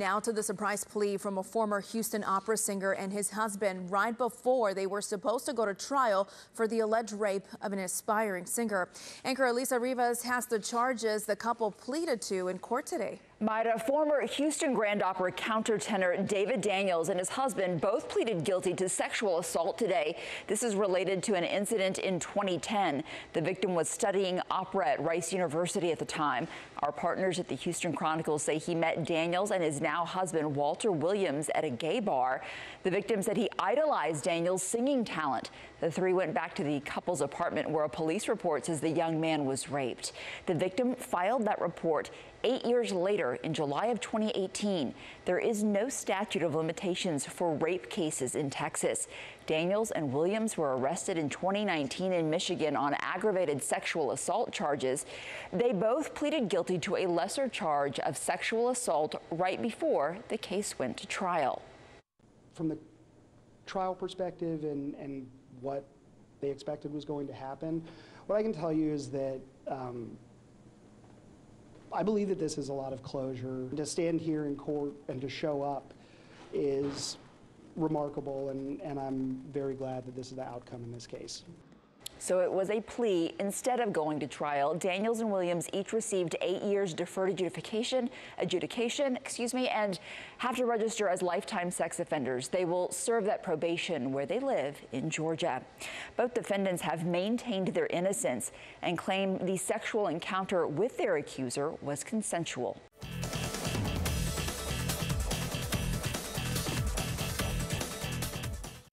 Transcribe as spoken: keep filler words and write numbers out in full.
Now to the surprise plea from a former Houston opera singer and his husband right before they were supposed to go to trial for the alleged rape of an aspiring singer. Anchor Elisa Rivas has the charges the couple pleaded to in court today. Maida, former Houston Grand Opera countertenor David Daniels and his husband both pleaded guilty to sexual assault today. This is related to an incident in twenty ten. The victim was studying opera at Rice University at the time. Our partners at the Houston Chronicle say he met Daniels and his now husband Walter Williams at a gay bar. The victim said he idolized Daniels' singing talent. The three went back to the couple's apartment where a police report says the young man was raped. The victim filed that report eight years later, in July of twenty eighteen. There is no statute of limitations for rape cases in Texas. Daniels and Williams were arrested in twenty nineteen in Michigan on aggravated sexual assault charges. They both pleaded guilty to a lesser charge of sexual assault right before the case went to trial. From the trial perspective and, and what they expected was going to happen, what I can tell you is that um, I believe that this is a lot of closure. To stand here in court and to show up is remarkable, and, and I'm very glad that this is the outcome in this case. So it was a plea instead of going to trial. Daniels and Williams each received eight years deferred adjudication, adjudication, excuse me, and have to register as lifetime sex offenders. They will serve that probation where they live in Georgia. Both defendants have maintained their innocence and claim the sexual encounter with their accuser was consensual.